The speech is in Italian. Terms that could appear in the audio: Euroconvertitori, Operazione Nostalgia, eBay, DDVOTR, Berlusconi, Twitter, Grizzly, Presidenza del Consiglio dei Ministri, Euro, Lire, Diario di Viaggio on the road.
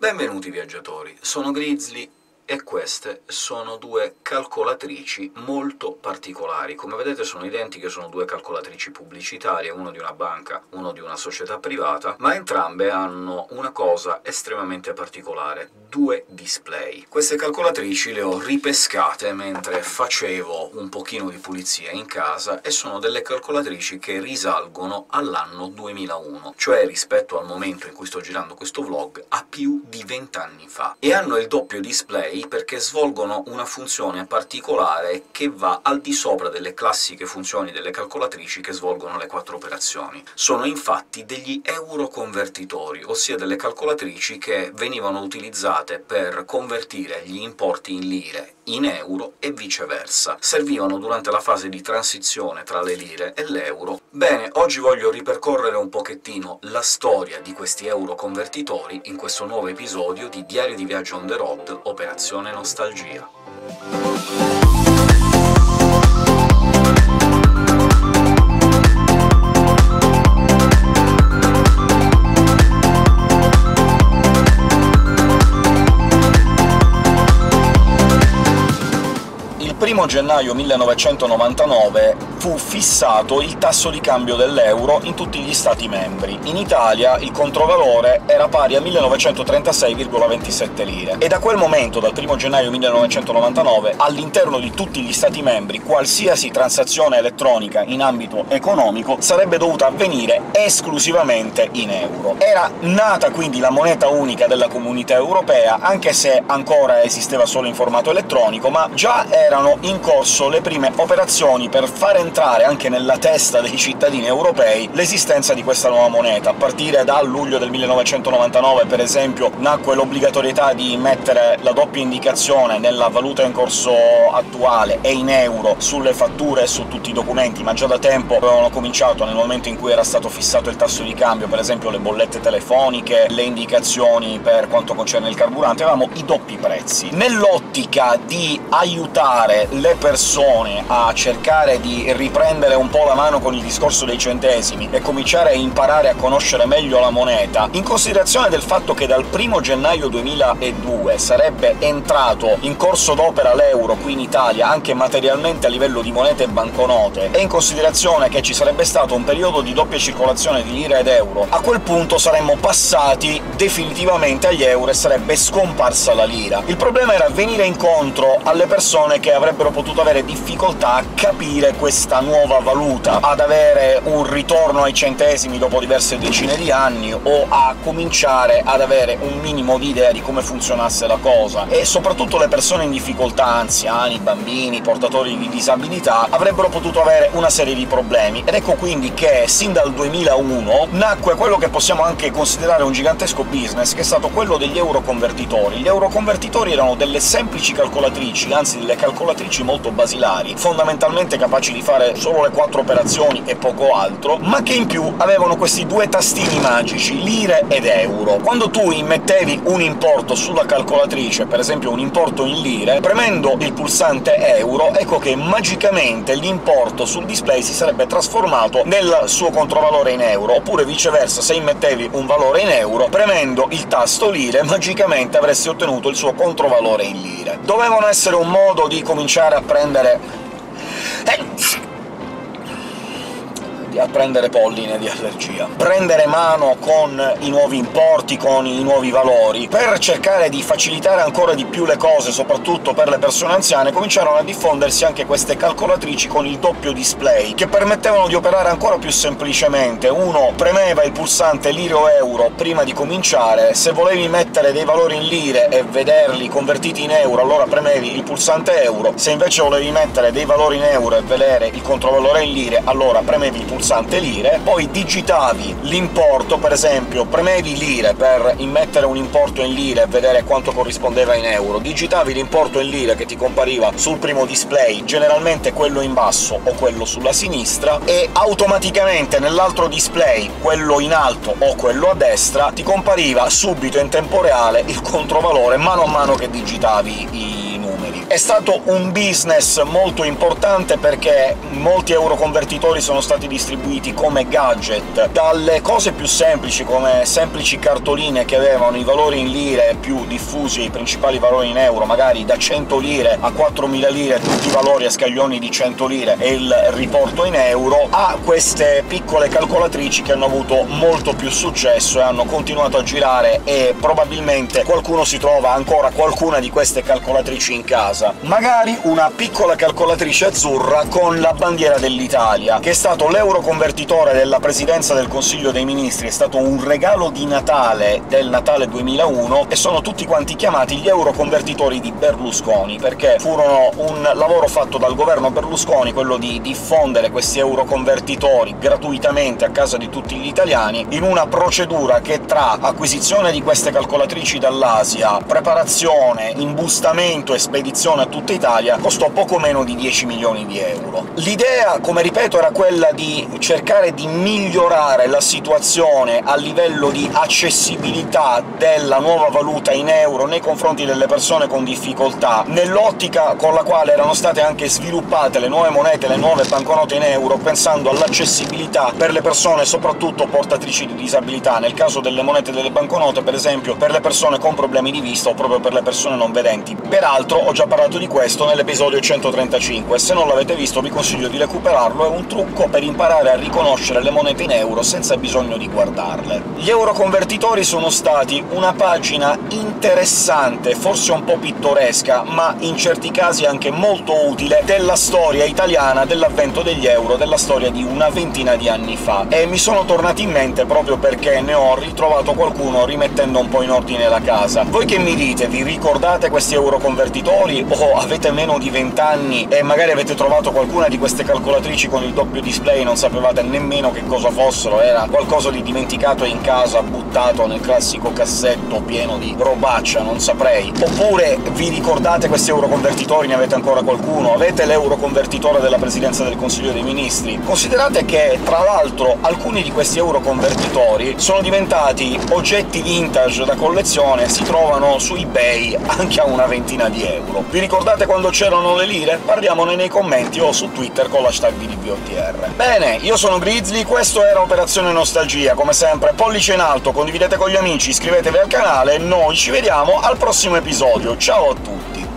Benvenuti viaggiatori, sono Grizzly e queste sono due calcolatrici molto particolari. Come vedete sono identiche, sono due calcolatrici pubblicitarie, uno di una banca, uno di una società privata, ma entrambe hanno una cosa estremamente particolare: due display. Queste calcolatrici le ho ripescate mentre facevo un pochino di pulizia in casa, e sono delle calcolatrici che risalgono all'anno 2001, cioè rispetto al momento in cui sto girando questo vlog, a più di 20 anni fa, e hanno il doppio display perché svolgono una funzione particolare che va al di sopra delle classiche funzioni delle calcolatrici che svolgono le 4 operazioni. Sono infatti degli euroconvertitori, ossia delle calcolatrici che venivano utilizzate per convertire gli importi in lire in euro e viceversa. Servivano durante la fase di transizione tra le lire e l'euro. Bene, oggi voglio ripercorrere un pochettino la storia di questi euroconvertitori in questo nuovo episodio di Diario di Viaggio on the road, Operazione Nostalgia. Il 1 gennaio 1999 fu fissato il tasso di cambio dell'euro in tutti gli Stati membri. In Italia il controvalore era pari a 1936,27 lire, e da quel momento, dal 1 gennaio 1999, all'interno di tutti gli Stati membri qualsiasi transazione elettronica in ambito economico sarebbe dovuta avvenire esclusivamente in euro. Era nata quindi la moneta unica della Comunità Europea, anche se ancora esisteva solo in formato elettronico, ma già erano in corso le prime operazioni per far entrare anche nella testa dei cittadini europei l'esistenza di questa nuova moneta. A partire da luglio del 1999, per esempio, nacque l'obbligatorietà di mettere la doppia indicazione nella valuta in corso attuale e in euro sulle fatture e su tutti i documenti, ma già da tempo avevano cominciato, nel momento in cui era stato fissato il tasso di cambio, per esempio le bollette telefoniche, le indicazioni per quanto concerne il carburante, avevamo i doppi prezzi. Nell'ottica di aiutare le persone a cercare di riprendere un po' la mano con il discorso dei centesimi e cominciare a imparare a conoscere meglio la moneta, in considerazione del fatto che dal 1 gennaio 2002 sarebbe entrato in corso d'opera l'euro qui in Italia, anche materialmente a livello di monete e banconote, e in considerazione che ci sarebbe stato un periodo di doppia circolazione di lira ed euro, a quel punto saremmo passati definitivamente agli euro e sarebbe scomparsa la lira. Il problema era venire incontro alle persone che avrebbero potuto avere difficoltà a capire questa nuova valuta, ad avere un ritorno ai centesimi dopo diverse decine di anni, o a cominciare ad avere un minimo di idea di come funzionasse la cosa, e soprattutto le persone in difficoltà, anziani, bambini, portatori di disabilità, avrebbero potuto avere una serie di problemi. Ed ecco quindi che sin dal 2001 nacque quello che possiamo anche considerare un gigantesco business, che è stato quello degli euroconvertitori. Gli euroconvertitori erano delle semplici calcolatrici, anzi delle calcolatrici molto basilari, fondamentalmente capaci di fare solo le 4 operazioni e poco altro, ma che in più avevano questi due tastini magici, lire ed euro. Quando tu immettevi un importo sulla calcolatrice, per esempio un importo in lire, premendo il pulsante euro, ecco che magicamente l'importo sul display si sarebbe trasformato nel suo controvalore in euro, oppure viceversa, se immettevi un valore in euro, premendo il tasto lire magicamente avresti ottenuto il suo controvalore in lire. Dovevano essere un modo di cominciare a prendere... polline di allergia, prendere mano con i nuovi importi, con i nuovi valori, per cercare di facilitare ancora di più le cose, soprattutto per le persone anziane. Cominciarono a diffondersi anche queste calcolatrici con il doppio display, che permettevano di operare ancora più semplicemente. Uno premeva il pulsante lire o euro prima di cominciare, se volevi mettere dei valori in lire e vederli convertiti in euro allora premevi il pulsante euro, se invece volevi mettere dei valori in euro e vedere il controvalore in lire allora premevi il pulsante lire, poi digitavi l'importo, per esempio premevi lire per immettere un importo in lire e vedere quanto corrispondeva in euro, digitavi l'importo in lire che ti compariva sul primo display, generalmente quello in basso o quello sulla sinistra, e automaticamente nell'altro display, quello in alto o quello a destra, ti compariva subito in tempo reale il controvalore mano a mano che digitavi i numeri. È stato un business molto importante perché molti euroconvertitori sono stati distribuiti come gadget, dalle cose più semplici come semplici cartoline che avevano i valori in lire più diffusi, i principali valori in euro, magari da 100 lire a 4000 lire, tutti i valori a scaglioni di 100 lire e il riporto in euro, a queste piccole calcolatrici che hanno avuto molto più successo e hanno continuato a girare, e probabilmente qualcuno si trova ancora qualcuna di queste calcolatrici in casa. Magari una piccola calcolatrice azzurra con la bandiera dell'Italia, che è stato l'euroconvertitore della Presidenza del Consiglio dei Ministri, è stato un regalo di Natale del Natale 2001, e sono tutti quanti chiamati gli euroconvertitori di Berlusconi, perché furono un lavoro fatto dal governo Berlusconi, quello di diffondere questi euroconvertitori gratuitamente a casa di tutti gli italiani, in una procedura che tra acquisizione di queste calcolatrici dall'Asia, preparazione, imbustamento e spedizione a tutta Italia costò poco meno di 10 milioni di euro. L'idea, come ripeto, era quella di cercare di migliorare la situazione a livello di accessibilità della nuova valuta in euro nei confronti delle persone con difficoltà, nell'ottica con la quale erano state anche sviluppate le nuove monete, le nuove banconote in euro, pensando all'accessibilità per le persone soprattutto portatrici di disabilità, nel caso delle monete delle banconote per esempio per le persone con problemi di vista o proprio per le persone non vedenti. Peraltro ho già parlato di questo nell'episodio 135, se non l'avete visto vi consiglio di recuperarlo, è un trucco per imparare a riconoscere le monete in euro senza bisogno di guardarle. Gli euroconvertitori sono stati una pagina interessante, forse un po' pittoresca, ma in certi casi anche molto utile, della storia italiana dell'avvento degli euro, della storia di una ventina di anni fa, e mi sono tornati in mente proprio perché ne ho ritrovato qualcuno rimettendo un po' in ordine la casa. Voi che mi dite? Vi ricordate questi euroconvertitori? O avete meno di 20 anni e magari avete trovato qualcuna di queste calcolatrici con il doppio display e non sapevate nemmeno che cosa fossero, era qualcosa di dimenticato in casa, buttato nel classico cassetto pieno di robaccia, non saprei. Oppure vi ricordate questi euroconvertitori, ne avete ancora qualcuno? Avete l'euroconvertitore della Presidenza del Consiglio dei Ministri? Considerate che, tra l'altro, alcuni di questi euroconvertitori sono diventati oggetti vintage da collezione, si trovano su eBay anche a una ventina di euro. Vi ricordate quando c'erano le lire? Parliamone nei commenti o su Twitter con l'hashtag DDVOTR. Bene, io sono Grizzly, questo era Operazione Nostalgia, come sempre pollice in alto, condividete con gli amici, iscrivetevi al canale, noi ci vediamo al prossimo episodio, ciao a tutti!